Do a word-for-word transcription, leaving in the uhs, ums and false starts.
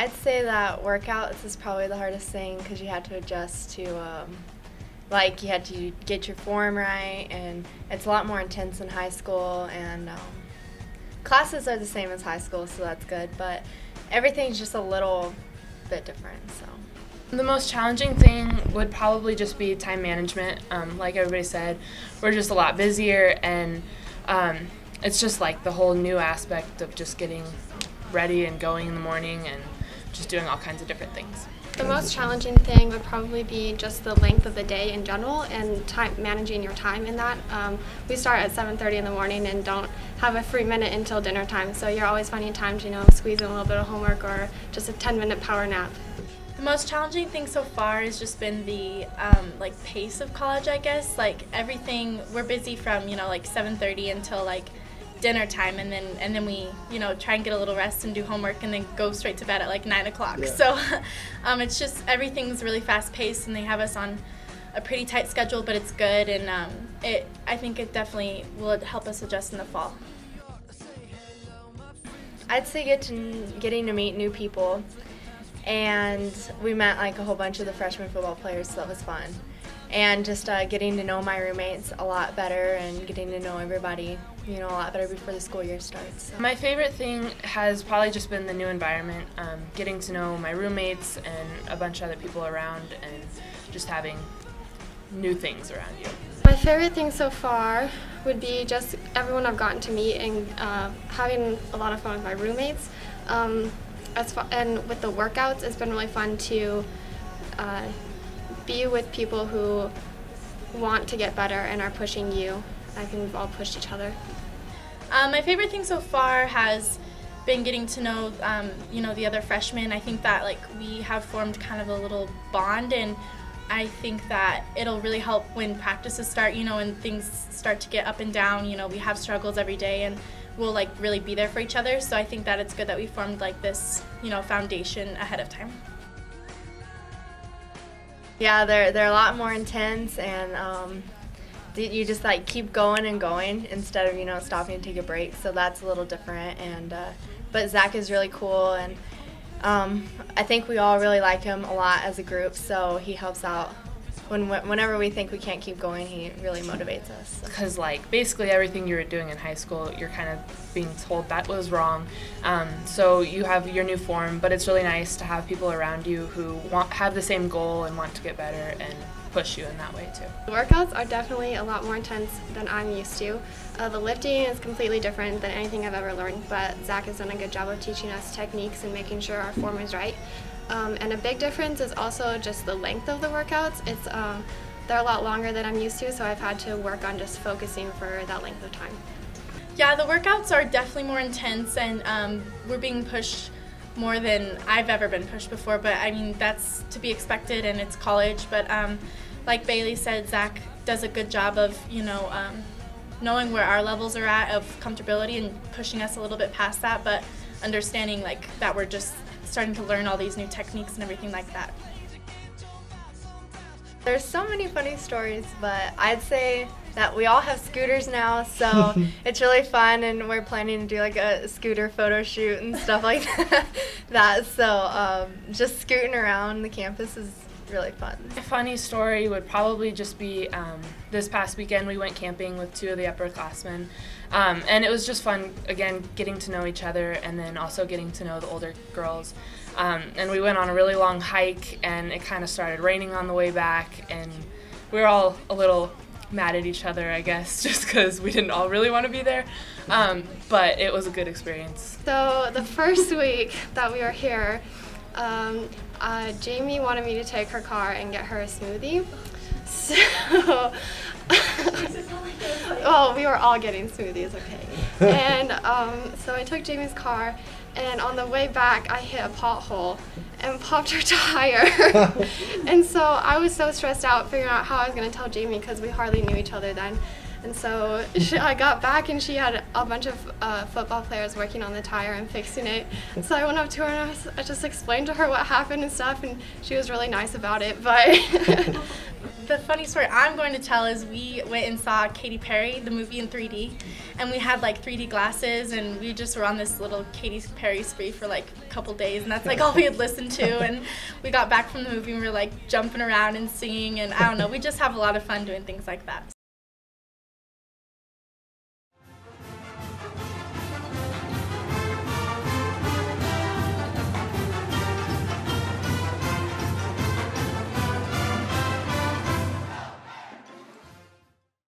I'd say that workouts is probably the hardest thing because you had to adjust to, um, like, you had to get your form right, and it's a lot more intense in high school, and um, classes are the same as high school, so that's good, but everything's just a little bit different, so. The most challenging thing would probably just be time management. Um, like everybody said, we're just a lot busier, and um, it's just like the whole new aspect of just getting ready and going in the morning and just doing all kinds of different things. The most challenging thing would probably be just the length of the day in general and time, managing your time in that. Um, we start at seven thirty in the morning and don't have a free minute until dinner time, so you're always finding time to, you know, squeeze in a little bit of homework or just a ten minute power nap. The most challenging thing so far has just been the um, like pace of college, I guess. Like everything, we're busy from, you know, like seven thirty until like dinner time, and then and then we, you know, try and get a little rest and do homework and then go straight to bed at like nine o'clock. Yeah. So um, it's just everything's really fast paced, and they have us on a pretty tight schedule, but it's good, and um, it I think it definitely will help us adjust in the fall. I'd say get to, getting to meet new people, and we met like a whole bunch of the freshman football players, so that was fun. And just uh, getting to know my roommates a lot better and getting to know everybody, you know, a lot better before the school year starts. My favorite thing has probably just been the new environment, um, getting to know my roommates and a bunch of other people around and just having new things around you. My favorite thing so far would be just everyone I've gotten to meet and uh, having a lot of fun with my roommates. Um, as far, and with the workouts, it's been really fun to uh, be with people who want to get better and are pushing you. I think we've all pushed each other. Um, my favorite thing so far has been getting to know, um, you know, the other freshmen. I think that like we have formed kind of a little bond, and I think that it'll really help when practices start. You know, when things start to get up and down. You know, we have struggles every day, and we'll like really be there for each other. So I think that it's good that we formed like this, you know, foundation ahead of time. Yeah, they're they're a lot more intense, and um, you just like keep going and going instead of, you know, stopping to take a break. So that's a little different. And uh, but Zach is really cool, and um, I think we all really like him a lot as a group. So he helps out when whenever we think we can't keep going. He really motivates us. Because so. Like basically everything you were doing in high school, you're kind of being told that was wrong. Um, so you have your new form, but it's really nice to have people around you who want have the same goal and want to get better and push you in that way too. The workouts are definitely a lot more intense than I'm used to. Uh, the lifting is completely different than anything I've ever learned, but Zach has done a good job of teaching us techniques and making sure our form is right. Um, and a big difference is also just the length of the workouts. It's, um, they're a lot longer than I'm used to, so I've had to work on just focusing for that length of time. Yeah, the workouts are definitely more intense, and um, we're being pushed more than I've ever been pushed before, but I mean, that's to be expected, and it's college. But um, like Bailey said, Zach does a good job of, you know, um, knowing where our levels are at of comfortability and pushing us a little bit past that, but understanding like that we're just starting to learn all these new techniques and everything like that. There's so many funny stories, but I'd say that we all have scooters now, so it's really fun, and we're planning to do like a scooter photo shoot and stuff like that. that so um, just scooting around the campus is really fun. A funny story would probably just be um, this past weekend we went camping with two of the upperclassmen, um, and it was just fun, again, getting to know each other and then also getting to know the older girls. Um, and we went on a really long hike, and it kind of started raining on the way back, and we were all a little mad at each other, I guess, just because we didn't all really want to be there, um, but it was a good experience. So the first week that we were here, um, uh, Jamie wanted me to take her car and get her a smoothie, so well, we were all getting smoothies, okay, and um, so I took Jamie's car, and on the way back I hit a pothole and popped her tire. And so I was so stressed out figuring out how I was going to tell Jamie because we hardly knew each other then. And so she, I got back and she had a bunch of uh, football players working on the tire and fixing it. And so I went up to her and I, was, I just explained to her what happened and stuff, and she was really nice about it. But the funny story I'm going to tell is we went and saw Katy Perry, the movie, in three D, and we had like three D glasses, and we just were on this little Katy Perry spree for like a couple days, and that's like all we had listened to. And we got back from the movie and we were like jumping around and singing, and I don't know, we just have a lot of fun doing things like that.